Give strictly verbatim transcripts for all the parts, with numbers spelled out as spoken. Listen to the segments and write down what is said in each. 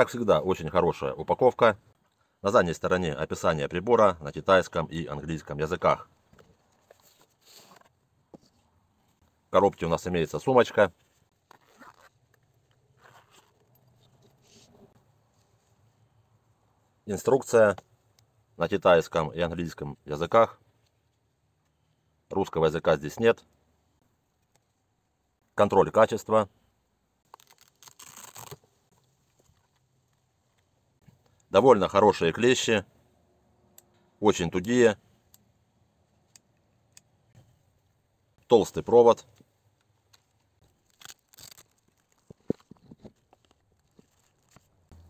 Как всегда, очень хорошая упаковка. На задней стороне описание прибора на китайском и английском языках. В коробке у нас имеется сумочка. Инструкция на китайском и английском языках. Русского языка здесь нет. Контроль качества. Довольно хорошие клещи. Очень тугие. Толстый провод.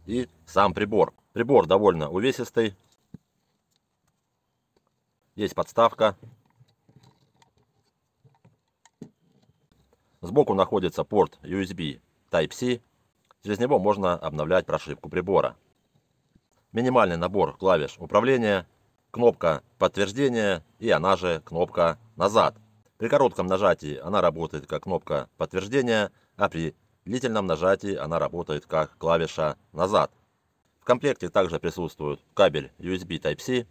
И сам прибор. Прибор довольно увесистый. Есть подставка. Сбоку находится порт ю эс би Type-C. Через него можно обновлять прошивку прибора. Минимальный набор клавиш управления, кнопка подтверждения и она же кнопка назад. При коротком нажатии она работает как кнопка подтверждения, а при длительном нажатии она работает как клавиша назад. В комплекте также присутствует кабель ю эс би Type-C.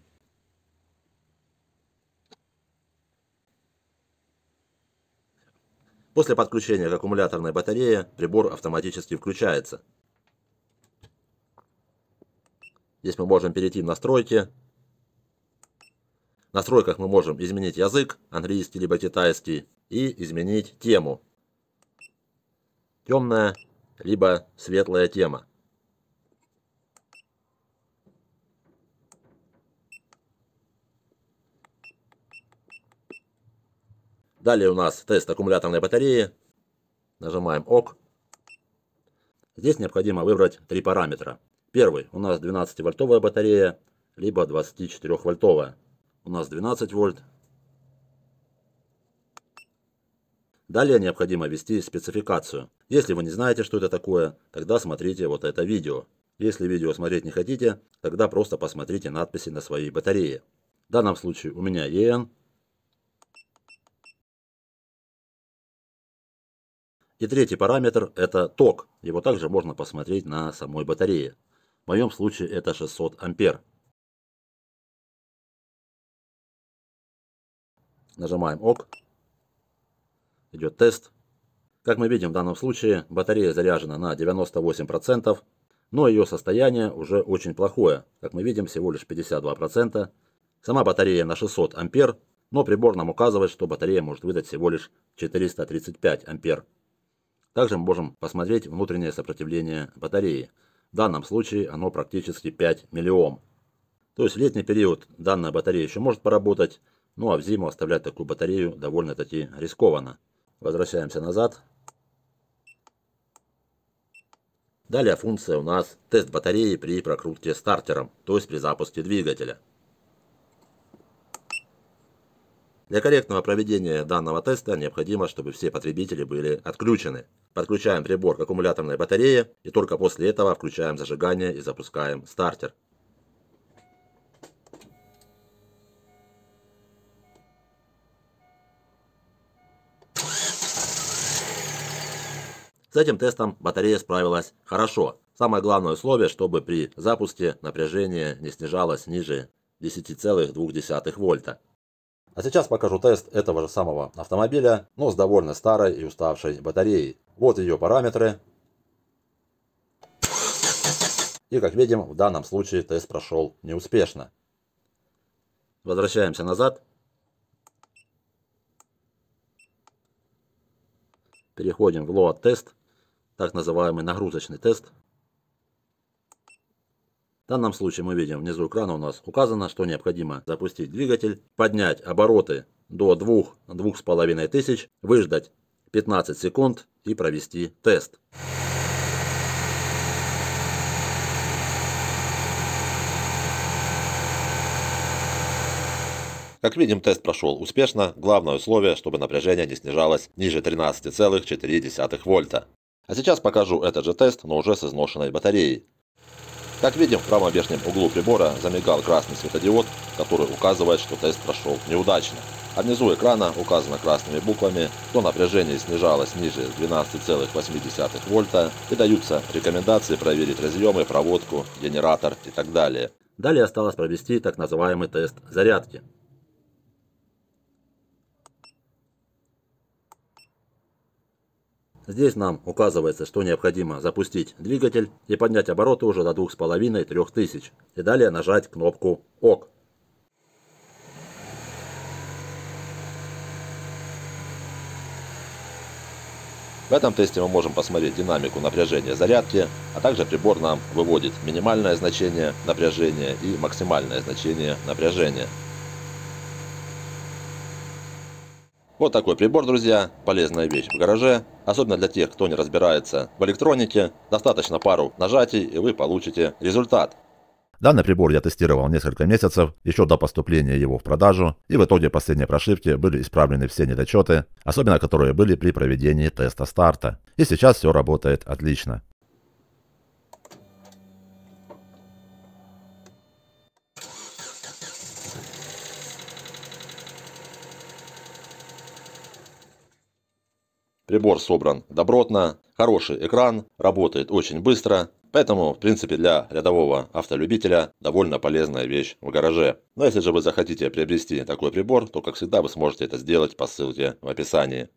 После подключения к аккумуляторной батарее прибор автоматически включается. Здесь мы можем перейти в настройки. В настройках мы можем изменить язык, английский либо китайский, и изменить тему. Темная либо светлая тема. Далее у нас тест аккумуляторной батареи. Нажимаем ОК. Здесь необходимо выбрать три параметра. Первый у нас двенадцативольтовая батарея, либо двадцатичетырёхвольтовая. У нас двенадцать вольт. Далее необходимо ввести спецификацию. Если вы не знаете, что это такое, тогда смотрите вот это видео. Если видео смотреть не хотите, тогда просто посмотрите надписи на своей батарее. В данном случае у меня и эн. И третий параметр это ток. Его также можно посмотреть на самой батарее. В моем случае это шестьсот ампер. Нажимаем ОК. Идет тест. Как мы видим в данном случае батарея заряжена на девяносто восемь процентов, но ее состояние уже очень плохое. Как мы видим всего лишь пятьдесят два процента. Сама батарея на шестьсот ампер, но прибор нам указывает, что батарея может выдать всего лишь четыреста тридцать пять ампер. Также мы можем посмотреть внутреннее сопротивление батареи. В данном случае оно практически пять миллиом. То есть в летний период данная батарея еще может поработать, ну а в зиму оставлять такую батарею довольно-таки рискованно. Возвращаемся назад. Далее функция у нас тест батареи при прокрутке стартером, то есть при запуске двигателя. Для корректного проведения данного теста необходимо, чтобы все потребители были отключены. Подключаем прибор к аккумуляторной батарее и только после этого включаем зажигание и запускаем стартер. С этим тестом батарея справилась хорошо. Самое главное условие, чтобы при запуске напряжение не снижалось ниже десяти целых двух десятых вольта. А сейчас покажу тест этого же самого автомобиля, но с довольно старой и уставшей батареей. Вот ее параметры. И как видим, в данном случае тест прошел неуспешно. Возвращаемся назад. Переходим в load тест, так называемый нагрузочный тест. В данном случае мы видим внизу экрана у нас указано, что необходимо запустить двигатель, поднять обороты до двух-двух с половиной тысяч, выждать пятнадцать секунд и провести тест. Как видим, тест прошел успешно. Главное условие, чтобы напряжение не снижалось ниже тринадцати целых четырёх десятых вольта. А сейчас покажу этот же тест, но уже с изношенной батареей. Как видим, в правом верхнем углу прибора замигал красный светодиод, который указывает, что тест прошел неудачно. А внизу экрана указано красными буквами, что напряжение снижалось ниже двенадцати целых восьми десятых вольта и даются рекомендации проверить разъемы, проводку, генератор и так далее. Далее осталось провести так называемый тест зарядки. Здесь нам указывается, что необходимо запустить двигатель и поднять обороты уже до двух с половиной — трёх тысяч. И далее нажать кнопку «Ок». В этом тесте мы можем посмотреть динамику напряжения зарядки, а также прибор нам выводит минимальное значение напряжения и максимальное значение напряжения. Вот такой прибор, друзья, полезная вещь в гараже, особенно для тех, кто не разбирается в электронике. Достаточно пару нажатий, и вы получите результат. Данный прибор я тестировал несколько месяцев, еще до поступления его в продажу, и в итоге последней прошивки были исправлены все недочеты, особенно которые были при проведении теста старта. И сейчас все работает отлично. Прибор собран добротно, хороший экран, работает очень быстро, поэтому, в принципе, для рядового автолюбителя довольно полезная вещь в гараже. Но если же вы захотите приобрести такой прибор, то, как всегда, вы сможете это сделать по ссылке в описании.